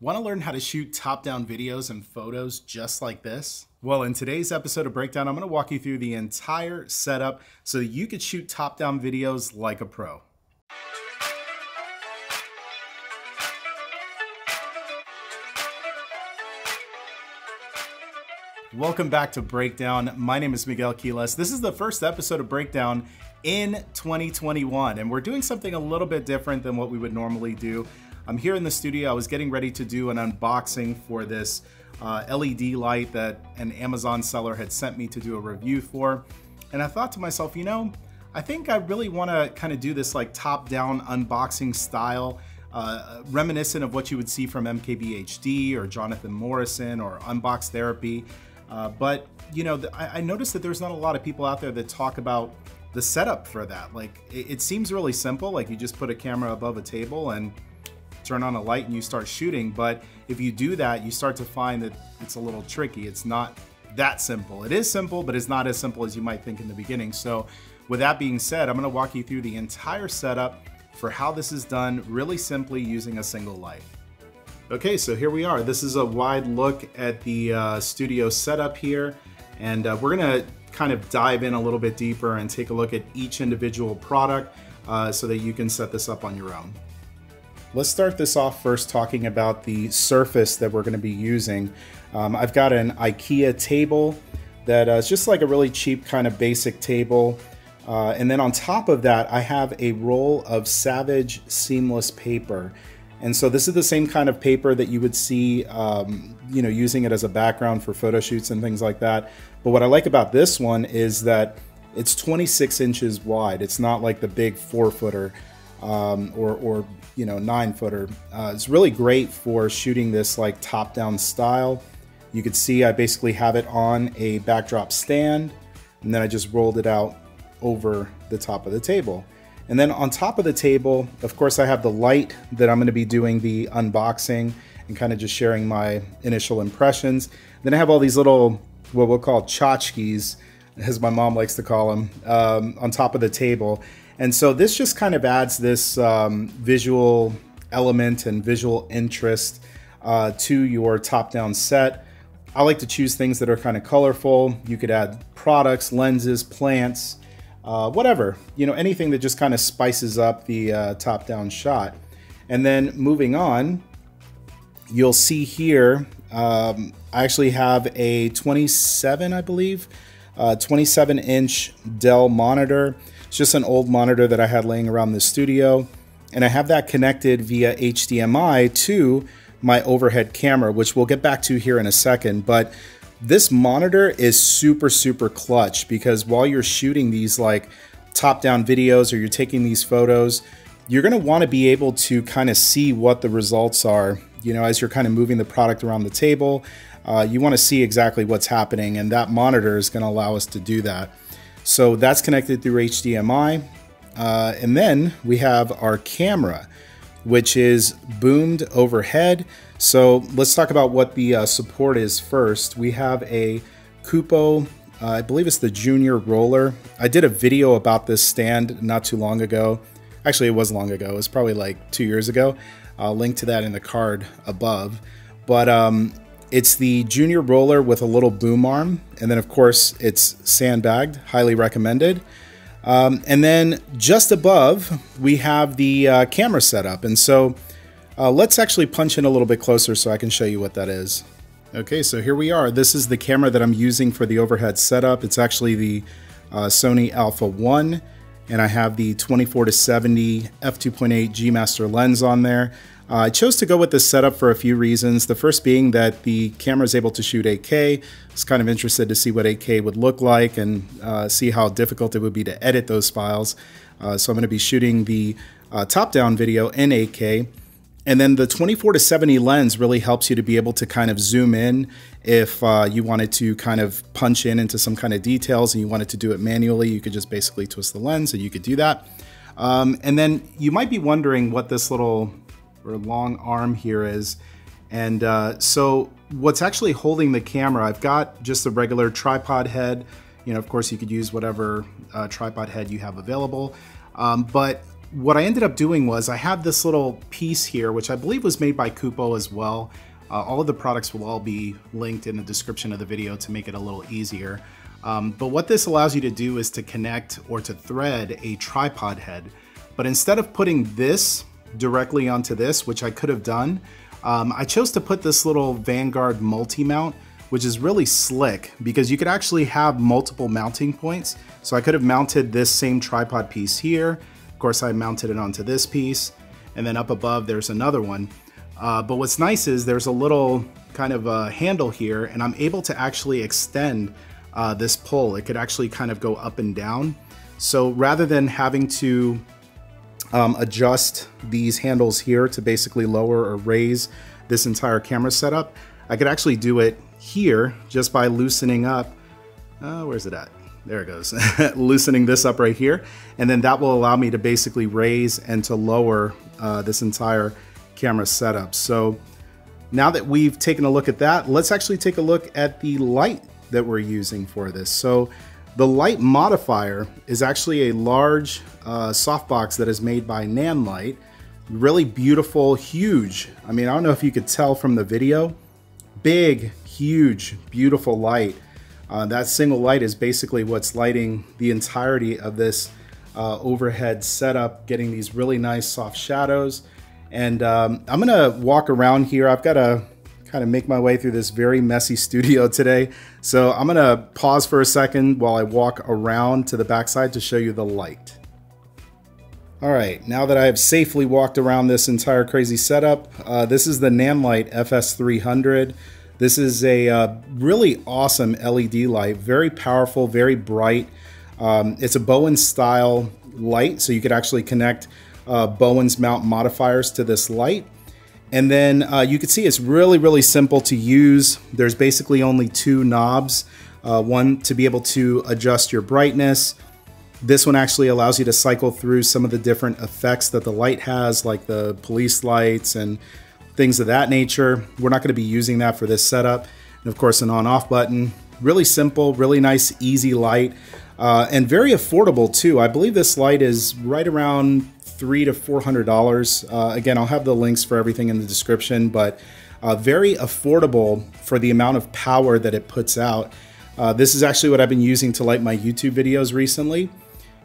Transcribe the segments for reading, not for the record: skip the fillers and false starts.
Want to learn how to shoot top-down videos and photos just like this? Well, in today's episode of Breakdown, I'm going to walk you through the entire setup so you could shoot top-down videos like a pro. Welcome back to Breakdown. My name is Miguel Quiles. This is the first episode of Breakdown in 2021, and we're doing something a little bit different than what we would normally do. I'm here in the studio. I was getting ready to do an unboxing for this LED light that an Amazon seller had sent me to do a review for. And I thought to myself, you know, I think I really want to kind of do this like top-down unboxing style, reminiscent of what you would see from MKBHD or Jonathan Morrison or Unbox Therapy. But, you know, I noticed that there's not a lot of people out there that talk about the setup for that. Like, it seems really simple. Like, you just put a camera above a table and turn on a light and you start shooting. But if you do that, you start to find that it's a little tricky. It's not that simple. It is simple, but it's not as simple as you might think in the beginning. So with that being said, I'm gonna walk you through the entire setup for how this is done really simply using a single light. Okay, so here we are. This is a wide look at the studio setup here. And we're gonna kind of dive in a little bit deeper and take a look at each individual product so that you can set this up on your own. Let's start this off first talking about the surface that we're going to be using. I've got an IKEA table that is just like a really cheap kind of basic table. And then on top of that, I have a roll of Savage Seamless paper. And so this is the same kind of paper that you would see, you know, using it as a background for photo shoots and things like that. But what I like about this one is that it's 26 inches wide. It's not like the big 4-footer. Or you know, 9-footer. It's really great for shooting this like top-down style. You could see I basically have it on a backdrop stand, and then I just rolled it out over the top of the table. And then on top of the table, of course, I have the light that I'm going to be doing the unboxing and kind of just sharing my initial impressions. Then I have all these little, what we'll call tchotchkes, as my mom likes to call them, on top of the table. And so this just kind of adds this visual element and visual interest to your top-down set. I like to choose things that are kind of colorful. You could add products, lenses, plants, whatever. You know, anything that just kind of spices up the top-down shot. And then moving on, you'll see here, I actually have a 27, I believe, 27-inch Dell monitor. It's just an old monitor that I had laying around the studio, and I have that connected via HDMI to my overhead camera, which we'll get back to here in a second. But this monitor is super, super clutch because while you're shooting these like top-down videos or you're taking these photos, you're gonna wanna be able to kind of see what the results are, you know, as you're kind of moving the product around the table. You wanna see exactly what's happening, and that monitor is gonna allow us to do that. So that's connected through HDMI. And then we have our camera, which is boomed overhead. So let's talk about what the support is first. We have a Kupo, I believe it's the Junior Roller. I did a video about this stand not too long ago. Actually, it was long ago. It was probably like 2 years ago. I'll link to that in the card above. But it's the Junior Roller with a little boom arm. And then of course it's sandbagged, highly recommended. And then just above, we have the camera setup. And so let's actually punch in a little bit closer so I can show you what that is. Okay, so here we are. This is the camera that I'm using for the overhead setup. It's actually the Sony Alpha 1. And I have the 24-70 f2.8 G Master lens on there. I chose to go with this setup for a few reasons. The first being that the camera is able to shoot 8K. I was kind of interested to see what 8K would look like and see how difficult it would be to edit those files. So I'm going to be shooting the top-down video in 8K. And then the 24-70 lens really helps you to be able to kind of zoom in if you wanted to kind of punch in into some kind of details and you wanted to do it manually. You could just basically twist the lens and you could do that. And then you might be wondering what this little or long arm here is. And so what's actually holding the camera, I've got just a regular tripod head. You know, of course you could use whatever tripod head you have available. But what I ended up doing was I had this little piece here, which I believe was made by Kupo as well. All of the products will all be linked in the description of the video to make it a little easier. But what this allows you to do is to connect or to thread a tripod head. But instead of putting this directly onto this, which I could have done, I chose to put this little Vanguard multi-mount, which is really slick because you could actually have multiple mounting points. So I could have mounted this same tripod piece here. Of course, I mounted it onto this piece, and then up above there's another one. But what's nice is there's a little kind of a handle here, and I'm able to actually extend this pole. It could actually kind of go up and down. So rather than having to adjust these handles here to basically lower or raise this entire camera setup, I could actually do it here just by loosening up, where's it at? There it goes, loosening this up right here. And then that will allow me to basically raise and to lower this entire camera setup. So now that we've taken a look at that, let's actually take a look at the light that we're using for this. So the light modifier is actually a large softbox that is made by Nanlite. Really beautiful, huge. I mean, I don't know if you could tell from the video, big, huge, beautiful light. That single light is basically what's lighting the entirety of this overhead setup, getting these really nice soft shadows. And I'm gonna walk around here. I've got to kind of make my way through this very messy studio today. So I'm gonna pause for a second while I walk around to the backside to show you the light. All right, now that I have safely walked around this entire crazy setup, this is the Nanlite FS300. This is a really awesome LED light, very powerful, very bright. It's a Bowen style light, so you could actually connect Bowen's mount modifiers to this light. And then you can see it's really, really simple to use. There's basically only two knobs, one to be able to adjust your brightness. This one actually allows you to cycle through some of the different effects that the light has, like the police lights and things of that nature. We're not going to be using that for this setup. And of course, an on-off button. Really simple, really nice, easy light, and very affordable too. I believe this light is right around $300 to $400. Again, I'll have the links for everything in the description, but very affordable for the amount of power that it puts out. This is actually what I've been using to light my YouTube videos recently,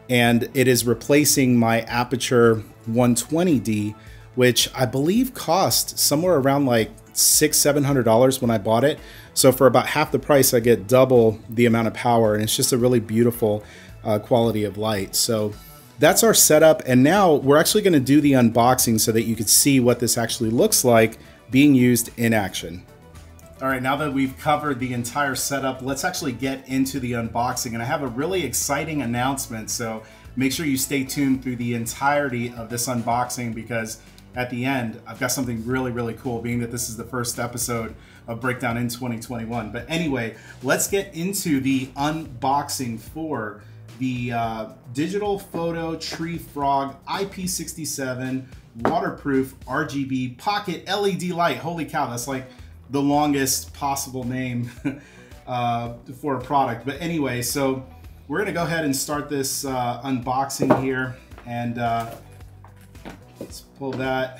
and it is replacing my Aputure 120d, which I believe cost somewhere around like $600 to $700 when I bought it. So for about half the price, I get double the amount of power, and it's just a really beautiful quality of light. So that's our setup, and now we're actually gonna do the unboxing so that you can see what this actually looks like being used in action. All right, now that we've covered the entire setup, let's actually get into the unboxing, and I have a really exciting announcement, so make sure you stay tuned through the entirety of this unboxing, because at the end, I've got something really, really cool, being that this is the first episode of Breakdown in 2021. But anyway, let's get into the unboxing for the digital photo tree frog IP67 waterproof RGB pocket LED light. Holy cow, that's like the longest possible name for a product. But anyway, so we're gonna go ahead and start this unboxing here, and let's pull that,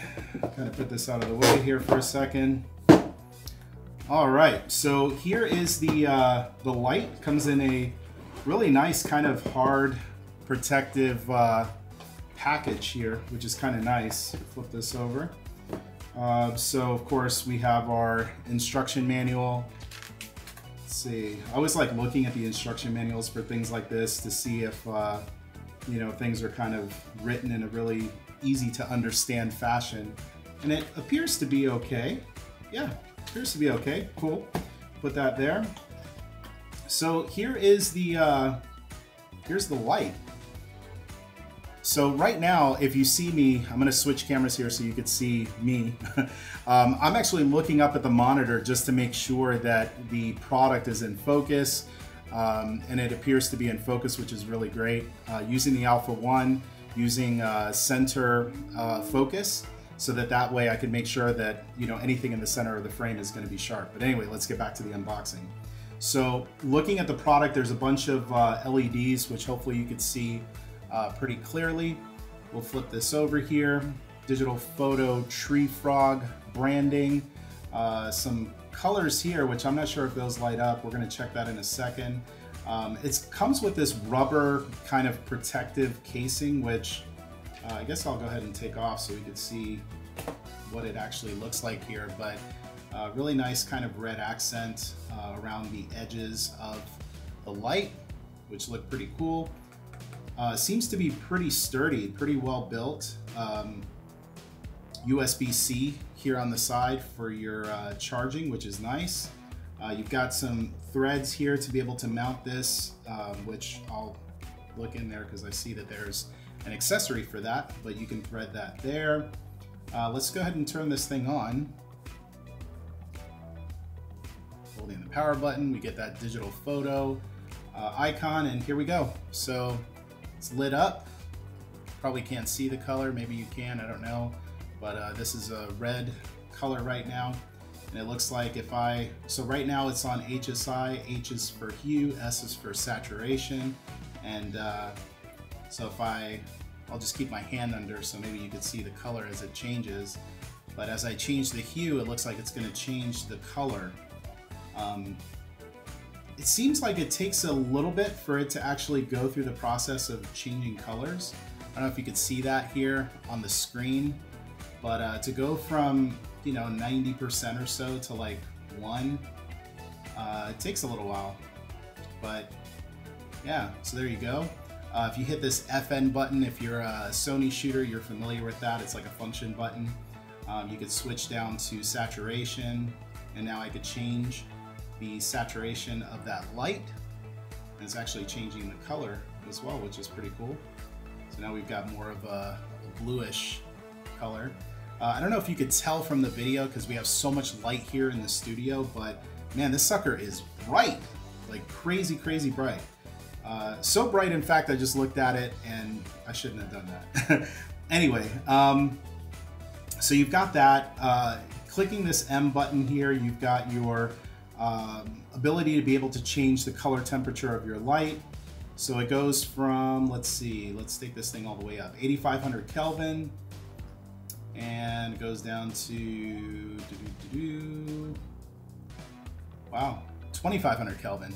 kind of put this out of the way here for a second. All right, so here is the light. Comes in a really nice kind of hard protective package here, which is kind of nice. Flip this over. So of course we have our instruction manual. Let's see, I always like looking at the instruction manuals for things like this to see if you know, things are kind of written in a really easy to understand fashion. And it appears to be okay. Yeah, appears to be okay. Cool. Put that there. So here is the here's the light. So right now, if you see me, I'm gonna switch cameras here so you could see me. I'm actually looking up at the monitor just to make sure that the product is in focus, and it appears to be in focus, which is really great. Using the Alpha 1, using center focus, so that way I can make sure that, you know, anything in the center of the frame is gonna be sharp. But anyway, let's get back to the unboxing. So looking at the product, there's a bunch of LEDs, which hopefully you could see pretty clearly. We'll flip this over here. Digital photo tree frog branding. Some colors here, which I'm not sure if those light up. We're going to check that in a second. It comes with this rubber kind of protective casing, which I guess I'll go ahead and take off so we can see what it actually looks like here. But really nice kind of red accent around the edges of the light, which look pretty cool. Seems to be pretty sturdy, pretty well built. USB-C here on the side for your charging, which is nice. You've got some threads here to be able to mount this, which I'll look in there because I see that there's an accessory for that, but you can thread that there. Let's go ahead and turn this thing on. Holding the power button, we get that digital photo icon, and here we go. So it's lit up. Probably can't see the color, maybe you can, I don't know. But this is a red color right now, and it looks like if I, so right now it's on HSI, H is for hue, S is for saturation, and so if I'll just keep my hand under so maybe you can see the color as it changes, but as I change the hue, it looks like it's going to change the color. It seems like it takes a little bit for it to actually go through the process of changing colors. I don't know if you could see that here on the screen. But to go from, you know, 90% or so to like 1, it takes a little while. But yeah, so there you go. If you hit this FN button, if you're a Sony shooter, you're familiar with that. It's like a function button. You could switch down to saturation, and now I could change the saturation of that light. And it's actually changing the color as well, which is pretty cool. So now we've got more of a bluish color. I don't know if you could tell from the video because we have so much light here in the studio, but man, this sucker is bright, like crazy, crazy bright. So bright, in fact, I just looked at it and I shouldn't have done that. Anyway, so you've got that. Clicking this M button here, you've got your ability to be able to change the color temperature of your light. So it goes from, let's see, let's take this thing all the way up, 8500 Kelvin. And it goes down to, wow, 2500 Kelvin.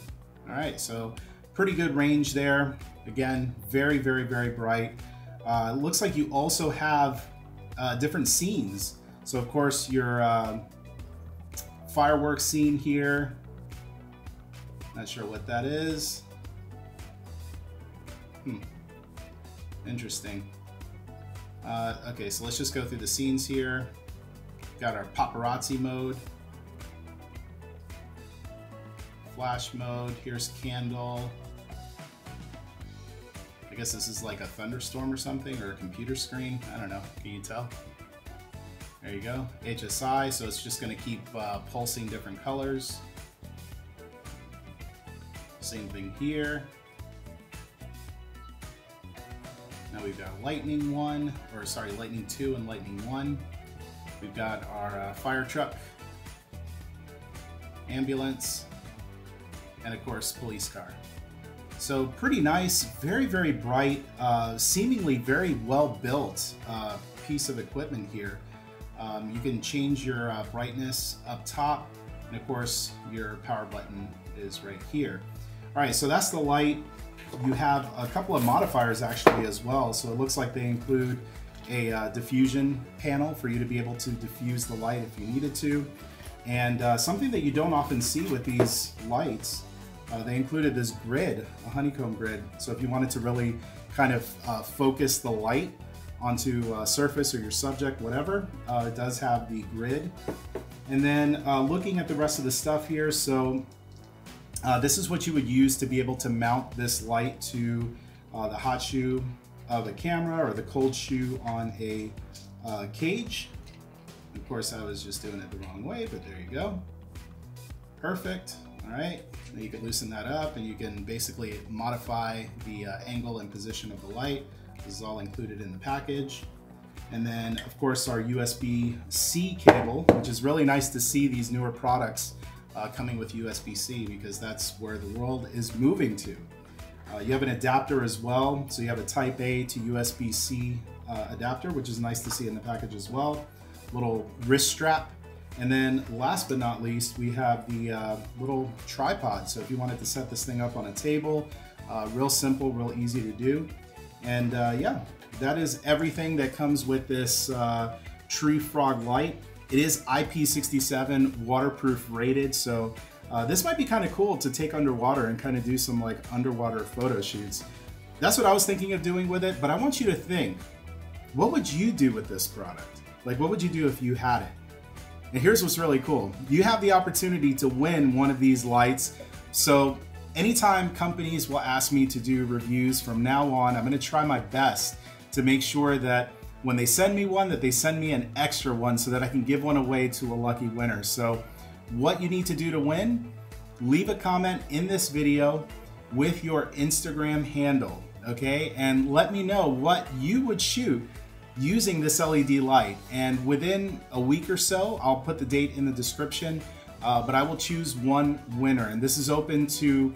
All right, so pretty good range there. Again, very, very, very bright. It looks like you also have different scenes. So of course your fireworks scene here, not sure what that is. Interesting. Okay, so let's just go through the scenes here. Got our paparazzi mode, flash mode, here's candle. I guess this is like a thunderstorm or something, or a computer screen. I don't know, can you tell? There you go, HSI, so it's just gonna keep pulsing different colors. Same thing here. Now we've got lightning 1, or sorry, lightning 2 and lightning 1. We've got our fire truck, ambulance, and of course, police car. So pretty nice, very, very bright, seemingly very well built piece of equipment here. You can change your brightness up top, and of course, your power button is right here. All right, so that's the light. You have a couple of modifiers actually as well. So it looks like they include a diffusion panel for you to be able to diffuse the light if you needed to. And something that you don't often see with these lights, they included this grid, a honeycomb grid. So if you wanted to really kind of focus the light onto a surface or your subject, whatever, it does have the grid. And then looking at the rest of the stuff here, so this is what you would use to be able to mount this light to the hot shoe of a camera or the cold shoe on a cage. Of course, I was just doing it the wrong way, but there you go. Perfect. All right. Now you can loosen that up and you can basically modify the angle and position of the light. This is all included in the package. And then, of course, our USB-C cable, which is really nice to see these newer products coming with USB-C because that's where the world is moving to. You have an adapter as well, so you have a Type-A to USB-C adapter, which is nice to see in the package as well. Little wrist strap. And then last but not least, we have the little tripod. So if you wanted to set this thing up on a table, real simple, real easy to do. And yeah, that is everything that comes with this Tree Frog Lite. It is IP67 waterproof rated, so this might be kind of cool to take underwater and kind of do some like underwater photo shoots. That's what I was thinking of doing with it, but I want you to think, what would you do with this product? Like, what would you do if you had it? And here's what's really cool. You have the opportunity to win one of these lights. So anytime companies will ask me to do reviews from now on, I'm gonna try my best to make sure that when they send me one, that they send me an extra one so that I can give one away to a lucky winner. So what you need to do to win, leave a comment in this video with your Instagram handle, okay? And let me know what you would shoot using this LED light. And within a week or so, I'll put the date in the description, but I will choose one winner. And this is open to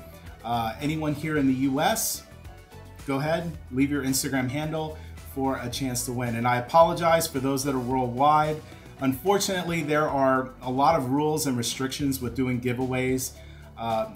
anyone here in the US. Go ahead, leave your Instagram handle for a chance to win. And I apologize for those that are worldwide. Unfortunately, there are a lot of rules and restrictions with doing giveaways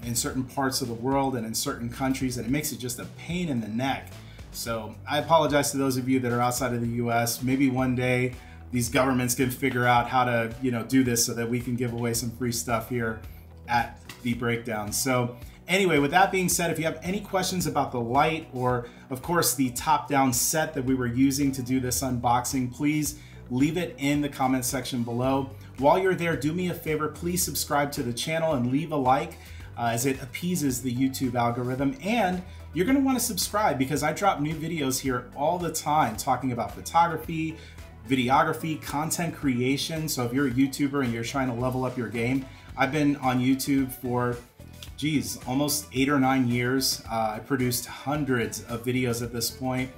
in certain parts of the world and in certain countries, and it makes it just a pain in the neck. So I apologize to those of you that are outside of the US. Maybe one day these governments can figure out how to, you know, do this so that we can give away some free stuff here at the Breakdown. So anyway, with that being said, if you have any questions about the light or of course the top-down set that we were using to do this unboxing, please leave it in the comment section below. While you're there, do me a favor, please subscribe to the channel and leave a like as it appeases the YouTube algorithm. And you're gonna wanna subscribe because I drop new videos here all the time talking about photography, videography, content creation. So if you're a YouTuber and you're trying to level up your game, I've been on YouTube for, geez, almost 8 or 9 years. I produced hundreds of videos at this point,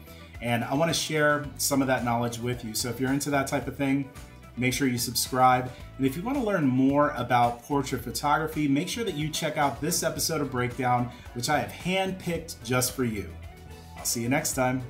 and I wanna share some of that knowledge with you. So if you're into that type of thing, make sure you subscribe. And if you want to learn more about portrait photography, make sure that you check out this episode of Breakdown, which I have handpicked just for you. I'll see you next time.